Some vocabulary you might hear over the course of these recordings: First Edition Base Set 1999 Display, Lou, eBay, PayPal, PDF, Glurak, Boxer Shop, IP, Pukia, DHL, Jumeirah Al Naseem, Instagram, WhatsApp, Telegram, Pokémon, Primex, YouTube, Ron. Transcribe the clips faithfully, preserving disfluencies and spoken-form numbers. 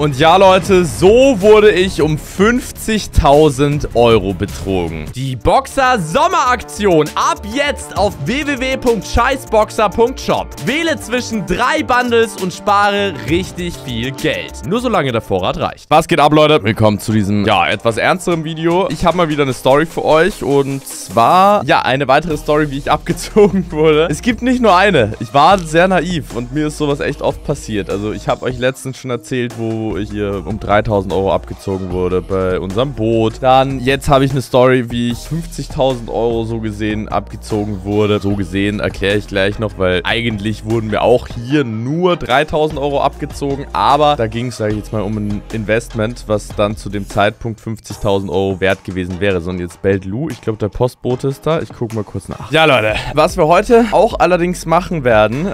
Und ja, Leute, so wurde ich um fünfzigtausend Euro betrogen. Die Boxer-Sommeraktion ab jetzt auf w w w punkt scheißboxer punkt shop. Wähle zwischen drei Bundles und spare richtig viel Geld. Nur solange der Vorrat reicht. Was geht ab, Leute? Willkommen zu diesem, ja, etwas ernsteren Video. Ich habe mal wieder eine Story für euch und zwar, ja, eine weitere Story, wie ich abgezogen wurde. Es gibt nicht nur eine. Ich war sehr naiv und mir ist sowas echt oft passiert. Also, ich habe euch letztens schon erzählt, wo wo ich hier um dreitausend Euro abgezogen wurde bei unserem Boot. Dann, jetzt habe ich eine Story, wie ich fünfzigtausend Euro so gesehen abgezogen wurde. So gesehen erkläre ich gleich noch, weil eigentlich wurden mir auch hier nur dreitausend Euro abgezogen, aber da ging es, sage ich jetzt mal, um ein Investment, was dann zu dem Zeitpunkt fünfzigtausend Euro wert gewesen wäre. So, und jetzt bellt Lou. Ich glaube, der Postbote ist da. Ich gucke mal kurz nach. Ja, Leute, was wir heute auch allerdings machen werden,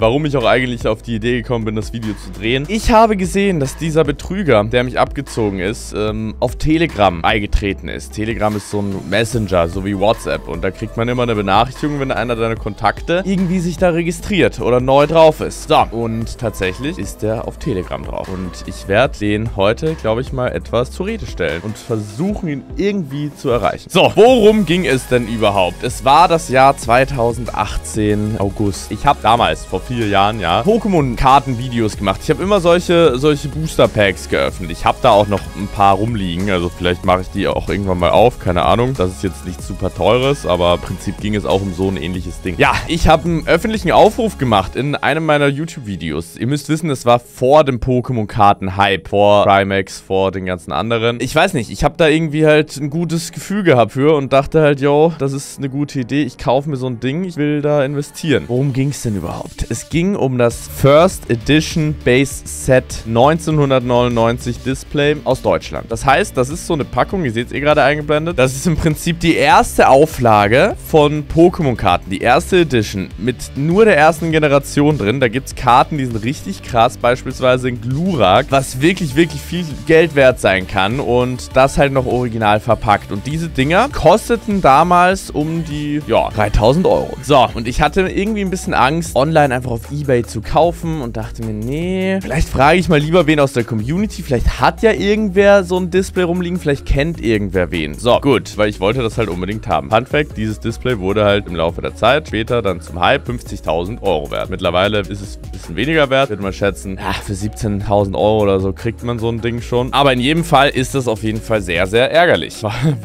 warum ich auch eigentlich auf die Idee gekommen bin, das Video zu drehen. Ich habe gesehen, dass dieser Betrüger, der mich abgezogen ist, ähm, auf Telegram eingetreten ist. Telegram ist so ein Messenger, so wie WhatsApp. Und da kriegt man immer eine Benachrichtigung, wenn einer deiner Kontakte irgendwie sich da registriert oder neu drauf ist. So, und tatsächlich ist der auf Telegram drauf. Und ich werde den heute, glaube ich mal, etwas zur Rede stellen und versuchen, ihn irgendwie zu erreichen. So, worum ging es denn überhaupt? Es war das Jahr zweitausendachtzehn, August. Ich habe damals, vor vier Jahren, ja, Pokémon-Karten-Videos gemacht. Ich habe immer solche solche Booster-Packs geöffnet. Ich habe da auch noch ein paar rumliegen, also vielleicht mache ich die auch irgendwann mal auf, keine Ahnung. Das ist jetzt nichts super Teures, aber im Prinzip ging es auch um so ein ähnliches Ding. Ja, ich habe einen öffentlichen Aufruf gemacht in einem meiner YouTube-Videos. Ihr müsst wissen, es war vor dem Pokémon-Karten-Hype, vor Primex, vor den ganzen anderen. Ich weiß nicht, ich habe da irgendwie halt ein gutes Gefühl gehabt für und dachte halt, yo, das ist eine gute Idee, ich kaufe mir so ein Ding, ich will da investieren. Worum ging es denn überhaupt? Es ging um das First Edition Base Set neunzehnhundertneunundneunzig Display aus Deutschland. Das heißt, das ist so eine Packung, ihr seht es eh gerade eingeblendet. Das ist im Prinzip die erste Auflage von Pokémon-Karten, die erste Edition mit nur der ersten Generation drin. Da gibt es Karten, die sind richtig krass, beispielsweise in Glurak, was wirklich, wirklich viel Geld wert sein kann und das halt noch original verpackt. Und diese Dinger kosteten damals um die, ja, dreitausend Euro. So, und ich hatte irgendwie ein bisschen Angst, online einfach auf eBay zu kaufen und dachte mir, nee, vielleicht frage ich ich mal lieber wen aus der Community. Vielleicht hat ja irgendwer so ein Display rumliegen. Vielleicht kennt irgendwer wen. So, gut. Weil ich wollte das halt unbedingt haben. Fun Fact, dieses Display wurde halt im Laufe der Zeit später dann zum Hype fünfzigtausend Euro wert. Mittlerweile ist es ein bisschen weniger wert. Würde man schätzen, ach, für siebzehntausend Euro oder so kriegt man so ein Ding schon. Aber in jedem Fall ist das auf jeden Fall sehr, sehr ärgerlich,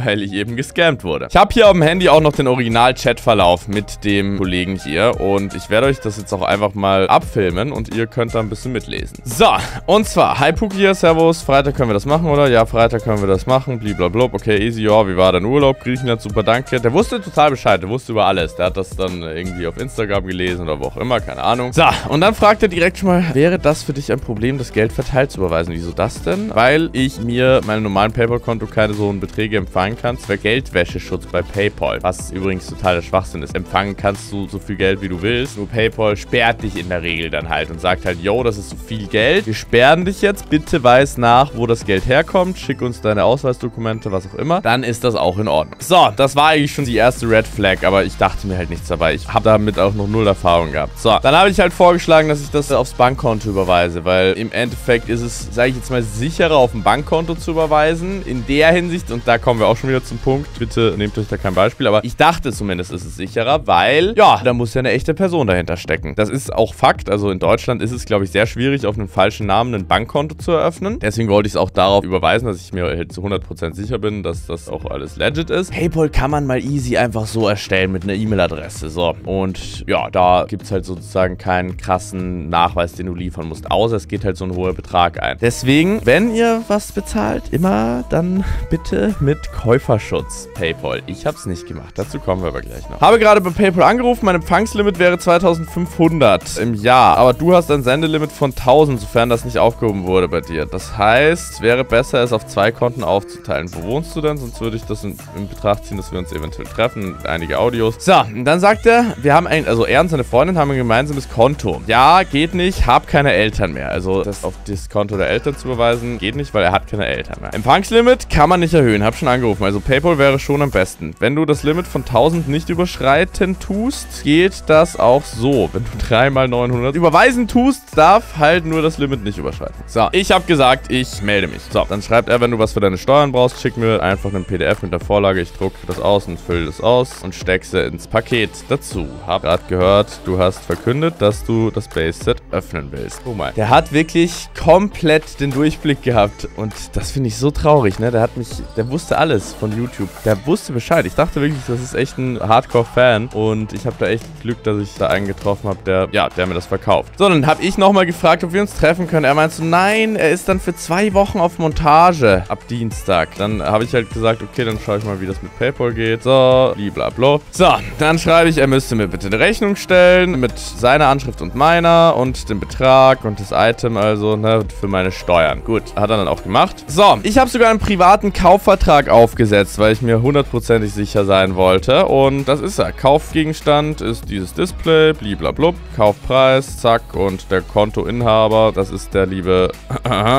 weil ich eben gescammt wurde. Ich habe hier auf dem Handy auch noch den Original-Chat-Verlauf mit dem Kollegen hier und ich werde euch das jetzt auch einfach mal abfilmen und ihr könnt da ein bisschen mitlesen. So, und zwar, hi Pukia, servus, Freitag können wir das machen, oder? Ja, Freitag können wir das machen, blablabla, okay, easy, ja, wie war dein Urlaub? Griechenland, super, danke. Der wusste total Bescheid, der wusste über alles. Der hat das dann irgendwie auf Instagram gelesen oder wo auch immer, keine Ahnung. So, und dann fragt er direkt schon mal, wäre das für dich ein Problem, das Geld verteilt zu überweisen? Wieso das denn? Weil ich mir meinem normalen PayPal-Konto keine so hohen Beträge empfangen kann, zwar Geldwäscheschutz bei PayPal, was übrigens totaler Schwachsinn ist. Empfangen kannst du so viel Geld, wie du willst, nur PayPal sperrt dich in der Regel dann halt und sagt halt, yo, das ist so viel Geld. Wir sperren dich jetzt. Bitte weiß nach, wo das Geld herkommt. Schick uns deine Ausweisdokumente, was auch immer. Dann ist das auch in Ordnung. So, das war eigentlich schon die erste Red Flag, aber ich dachte mir halt nichts dabei. Ich habe damit auch noch null Erfahrung gehabt. So, dann habe ich halt vorgeschlagen, dass ich das aufs Bankkonto überweise, weil im Endeffekt ist es, sage ich jetzt mal, sicherer, auf ein Bankkonto zu überweisen. In der Hinsicht, und da kommen wir auch schon wieder zum Punkt, bitte nehmt euch da kein Beispiel, aber ich dachte zumindest, ist es sicherer, weil, ja, da muss ja eine echte Person dahinter stecken. Das ist auch Fakt. Also in Deutschland ist es, glaube ich, sehr schwierig, auf einen falschen Namen ein Bankkonto zu eröffnen. Deswegen wollte ich es auch darauf überweisen, dass ich mir halt zu hundert Prozent sicher bin, dass das auch alles legit ist. PayPal kann man mal easy einfach so erstellen mit einer E-Mail-Adresse. So, und ja, da gibt es halt sozusagen keinen krassen Nachweis, den du liefern musst, außer es geht halt so ein hoher Betrag ein. Deswegen, wenn ihr was bezahlt, immer dann bitte mit Käuferschutz PayPal. Ich habe es nicht gemacht. Dazu kommen wir aber gleich noch. Habe gerade bei PayPal angerufen. Mein Empfangslimit wäre zweitausendfünfhundert im Jahr, aber du hast ein Sendelimit von tausend, sofern das nicht aufgehoben wurde bei dir. Das heißt, wäre besser, es auf zwei Konten aufzuteilen. Wo wohnst du denn? Sonst würde ich das in, in Betracht ziehen, dass wir uns eventuell treffen. Einige Audios. So, und dann sagt er, wir haben ein, also er und seine Freundin haben ein gemeinsames Konto. Ja, geht nicht, hab keine Eltern mehr. Also das auf das Konto der Eltern zu überweisen, geht nicht, weil er hat keine Eltern mehr. Empfangslimit kann man nicht erhöhen, hab schon angerufen. Also PayPal wäre schon am besten. Wenn du das Limit von tausend nicht überschreiten tust, geht das auch so. Wenn du dreimal neunhundert überweisen tust, darf halt nur das Limit Prozent nicht überschreiten. So, ich habe gesagt, ich melde mich. So, dann schreibt er, wenn du was für deine Steuern brauchst, schick mir einfach einen P D F mit der Vorlage. Ich drucke das aus und fülle das aus und stecke sie ins Paket dazu. Hab gerade gehört, du hast verkündet, dass du das Base Set öffnen willst. Oh mein. Der hat wirklich komplett den Durchblick gehabt und das finde ich so traurig, ne? Der hat mich, der wusste alles von YouTube. Der wusste Bescheid. Ich dachte wirklich, das ist echt ein Hardcore-Fan und ich habe da echt Glück, dass ich da einen getroffen habe, der, ja, der mir das verkauft. So, dann habe ich nochmal gefragt, ob wir uns treffen können. Er meinte so, nein, er ist dann für zwei Wochen auf Montage ab Dienstag. Dann habe ich halt gesagt, okay, dann schaue ich mal, wie das mit PayPal geht. So, blablabla. So, dann schreibe ich, er müsste mir bitte eine Rechnung stellen mit seiner Anschrift und meiner und dem Betrag und das Item, also, ne, für meine Steuern. Gut, hat er dann auch gemacht. So, ich habe sogar einen privaten Kaufvertrag aufgesetzt, weil ich mir hundertprozentig sicher sein wollte. Und das ist er. Kaufgegenstand ist dieses Display, bliblablub, Kaufpreis, zack, und der Kontoinhaber, das ist der liebe...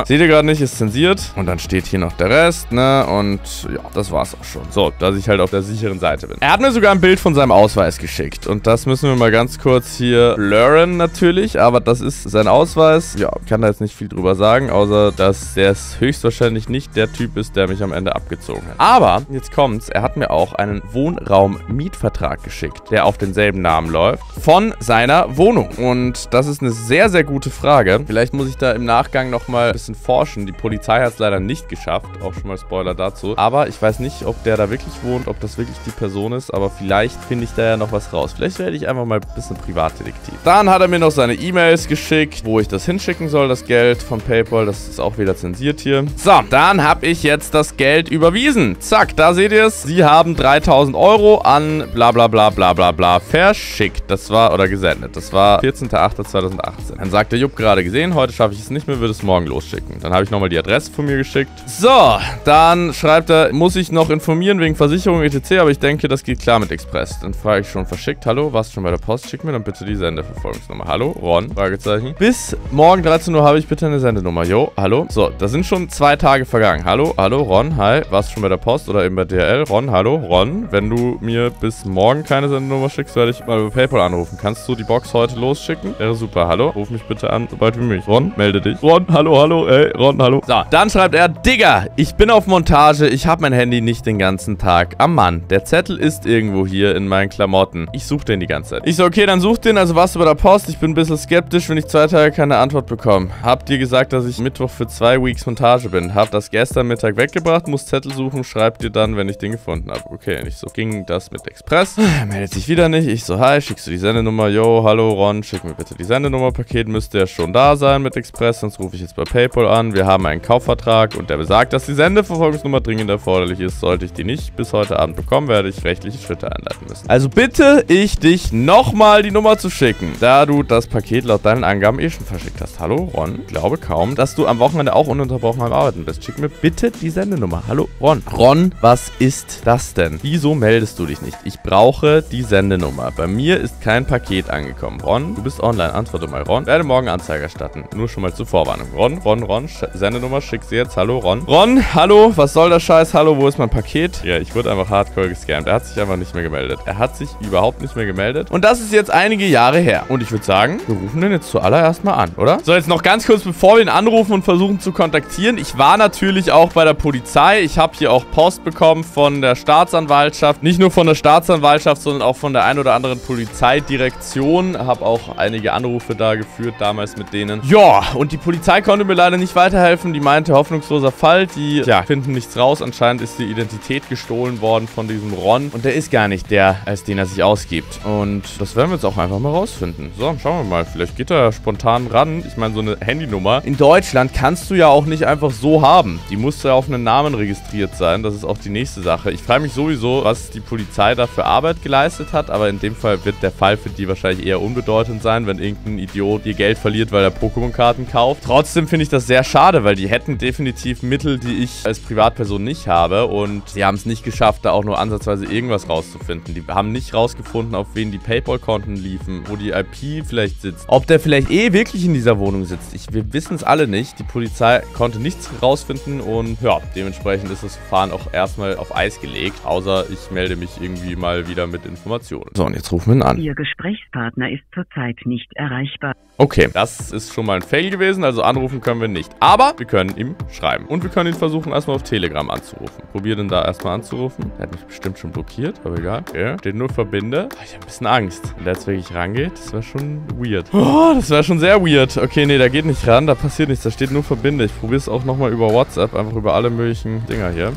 Seht ihr gerade nicht, ist zensiert. Und dann steht hier noch der Rest, ne, und ja, das war's auch schon. So, dass ich halt auf der sicheren Seite bin. Er hat mir sogar ein Bild von seinem Ausweis geschickt und das müssen wir mal ganz kurz hier blurren natürlich, aber das ist sein Ausweis. Ja, kann da jetzt nicht viel drüber sagen, außer dass der es höchstwahrscheinlich nicht der Typ ist, der mich am Ende abgezogen hat. Aber, jetzt kommt's, er hat mir auch einen Wohnraum-Mietvertrag geschickt, der auf denselben Namen läuft, von seiner Wohnung. Und das ist eine sehr, sehr gute Frage. Vielleicht muss ich da im Nachgang nochmal ein bisschen forschen. Die Polizei hat es leider nicht geschafft, auch schon mal Spoiler dazu. Aber ich weiß nicht, ob der da wirklich wohnt, ob das wirklich die Person ist, aber vielleicht finde ich da ja noch was raus. Vielleicht werde ich einfach mal ein bisschen Privatdetektiv. Dann hat er mir noch seine E-Mails geschickt, wo ich das hinschicken soll, das Geld von PayPal. Das ist auch wieder zensiert hier. So, dann habe ich jetzt das Geld überwiesen. Zack, da seht ihr es. Sie haben dreitausend Euro an bla bla bla bla bla bla verschickt. Das war, oder gesendet. Das war vierzehnter achter zweitausendachtzehn. Dann sagt der Jupp gerade gesehen, heute schaffe ich es nicht mehr, würde es morgen losschicken. Dann habe ich nochmal die Adresse von mir geschickt. So, dann schreibt er, muss ich noch informieren wegen Versicherung et cetera, aber ich denke, das geht klar mit Express. Dann frage ich schon, verschickt, hallo, warst du schon bei der Post? Schick mir dann bitte die Sendeverfolgungsnummer. Hallo, Ron, Fragezeichen. Bis morgen dreizehn Uhr habe ich bitte eine Sendenummer. Jo, hallo. So, da sind schon zwei Tage vergangen. Hallo, hallo, Ron, hi, warst du schon bei der Post oder eben bei D H L? Ron, hallo, Ron, wenn du mir bis morgen keine Sendenummer schickst, werde ich mal über PayPal anrufen. Kannst du die Box heute losschicken? Wäre super, hallo, ruf mich bitte an, sobald wie möglich. Ron, melde dich. Ron, hallo, hallo, ey, Ron, hallo. So, dann schreibt er, Digga, ich bin auf Montage, ich habe mein Handy nicht den ganzen Tag am Mann. Der Zettel ist irgendwo hier in meinen Klamotten. Ich suche den die ganze Zeit. Ich so, okay, dann such den, also warst du bei der Post. Ich bin ein bisschen skeptisch, wenn ich zwei Tage keine Antwort bekomme. Hab dir gesagt, dass ich Mittwoch für zwei Weeks Montage bin. Hab das gestern Mittag weggebracht, muss Zettel suchen, schreib dir dann, wenn ich den gefunden habe. Okay, nicht so. Ging das mit Express. Meldet sich wieder nicht. Ich so, hi, schickst du die Sendenummer? Yo, hallo Ron, schick mir bitte die Sendenummer. Paket müsste ja schon da sein mit Express, sonst rufe ich jetzt bei PayPal an. Wir haben einen Kaufvertrag und der besagt, dass die Sendeverfolgungsnummer dringend erforderlich ist. Sollte ich die nicht bis heute Abend bekommen, werde ich rechtliche Schritte einleiten müssen. Also bitte ich dich nochmal die Nummer zu schicken, da du das Paket laut deinen Angaben eh schon verschickt hast. Hallo Ron, glaube kaum, dass du am Wochenende auch ununterbrochen am Arbeiten bist. Schick mir bitte die Sendenummer. Hallo Ron. Ron, was ist das denn? Wieso meldest du dich nicht? Ich brauche die Sendenummer. Bei mir ist kein Paket angekommen. Ron, du bist online. Antworte mal Ron. Werde morgen Anzeige erstatten. Nur schon mal zur Vorwarnung. Ron, Ron, Ron, Sch Sendenummer, schick sie jetzt. Hallo Ron. Ron, hallo, was soll der Scheiß? Hallo, wo ist mein Paket? Ja, ich wurde einfach hardcore gescammt. Er hat sich einfach nicht mehr gemeldet. Er hat sich überhaupt nicht mehr gemeldet. Und das ist jetzt einige Jahre her. Und ich würde sagen, wir rufen den jetzt zuallererst mal an, oder? So, jetzt noch ganz kurz, bevor wir ihn anrufen und versuchen zu kontaktieren. Ich war natürlich auch bei der Polizei. Ich habe hier auch Post bekommen von der Staatsanwaltschaft. Nicht nur von der Staatsanwaltschaft, sondern auch von der ein oder anderen Polizeidirektion. Habe auch einige Anrufe da geführt, damals mit denen. Ja, und die Polizei konnte mir leider nicht weiterhelfen. Die meinte, hoffnungsloser Fall. Die, ja, finden nichts raus. Anscheinend ist die Identität gestohlen worden von diesem Ron. Und der ist gar nicht der, als den er sich ausgibt. Und das werden wir jetzt auch einfach mal rausfinden. So, schauen wir mal. Vielleicht geht er spontan ran. Ich meine, so eine Handynummer. In Deutschland kannst du ja auch nicht einfach so haben. Die muss ja auf einen Namen registriert sein. Das ist auch die nächste Sache. Ich frage mich sowieso, was die Polizei da für Arbeit geleistet hat. Aber in dem Fall wird der Fall für die wahrscheinlich eher unbedeutend sein, wenn irgendein Idiot ihr Geld verliert, weil er Pokémon-Karten kauft. Trotzdem finde ich das sehr schade, weil die hätten definitiv Mittel, die ich als Privatperson nicht habe. Und sie haben es nicht geschafft, da auch nur ansatzweise irgendwas rauszufinden. Die haben nicht rausgefunden, auf wen die PayPal-Konten liefen, wo die I P vielleicht sitzt. Ob der vielleicht eh wirklich in dieser Wohnung sitzt. Ich, wir wissen es alle nicht. Die Polizei konnte nichts rausfinden und ja, dementsprechend ist das Verfahren auch erstmal auf Eis gelegt. Außer ich melde mich irgendwie mal wieder mit Informationen. So, und jetzt rufen wir ihn an. Ihr Gesprächspartner ist zurzeit nicht erreichbar. Okay, das ist schon mal ein Fehler. fail gewesen, also anrufen können wir nicht. Aber wir können ihm schreiben. Und wir können ihn versuchen, erstmal auf Telegram anzurufen. Probier den da erstmal anzurufen. Der hat mich bestimmt schon blockiert, aber egal. Okay. Steht nur Verbinde. Oh, ich hab ein bisschen Angst. Wenn der jetzt wirklich rangeht, das wäre schon weird. Oh, das wäre schon sehr weird. Okay, nee, da geht nicht ran. Da passiert nichts. Da steht nur Verbinde. Ich probiere es auch nochmal über WhatsApp. Einfach über alle möglichen Dinger hier.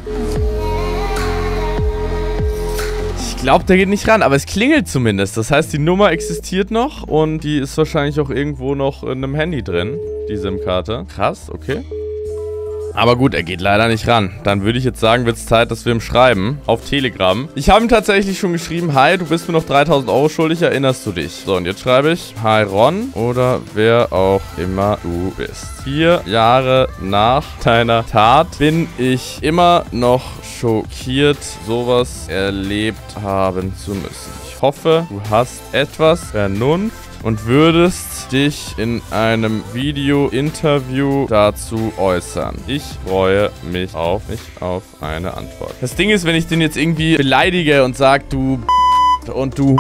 Ich glaube, der geht nicht ran, aber es klingelt zumindest. Das heißt, die Nummer existiert noch und die ist wahrscheinlich auch irgendwo noch in einem Handy drin, die SIM-Karte. Krass, okay. Aber gut, er geht leider nicht ran. Dann würde ich jetzt sagen, wird es Zeit, dass wir ihm schreiben. Auf Telegram. Ich habe ihm tatsächlich schon geschrieben, hi, du bist mir noch dreitausend Euro schuldig, erinnerst du dich? So, und jetzt schreibe ich, hi Ron oder wer auch immer du bist. Vier Jahre nach deiner Tat bin ich immer noch schockiert, sowas erlebt haben zu müssen. Ich hoffe, du hast etwas Vernunft und würdest dich in einem Video-Interview dazu äußern. Ich freue mich auf, mich auf eine Antwort. Das Ding ist, wenn ich den jetzt irgendwie beleidige und sage, du und du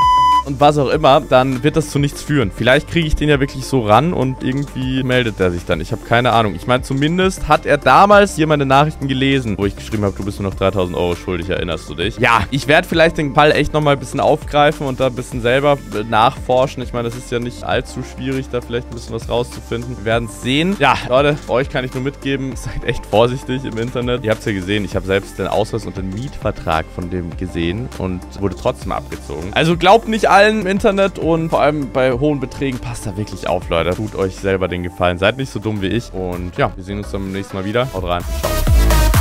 und was auch immer, dann wird das zu nichts führen. Vielleicht kriege ich den ja wirklich so ran und irgendwie meldet er sich dann. Ich habe keine Ahnung. Ich meine, zumindest hat er damals hier meine Nachrichten gelesen, wo ich geschrieben habe, du bist mir noch dreitausend Euro schuldig, erinnerst du dich? Ja, ich werde vielleicht den Fall echt nochmal ein bisschen aufgreifen und da ein bisschen selber nachforschen. Ich meine, das ist ja nicht allzu schwierig, da vielleicht ein bisschen was rauszufinden. Wir werden es sehen. Ja, Leute, euch kann ich nur mitgeben, seid echt vorsichtig im Internet. Ihr habt es ja gesehen, ich habe selbst den Ausweis und den Mietvertrag von dem gesehen und wurde trotzdem abgezogen. Also glaubt nicht an im Internet und vor allem bei hohen Beträgen, passt da wirklich auf, Leute. Tut euch selber den Gefallen. Seid nicht so dumm wie ich. Und ja, wir sehen uns dann beim nächsten Mal wieder. Haut rein. Ciao.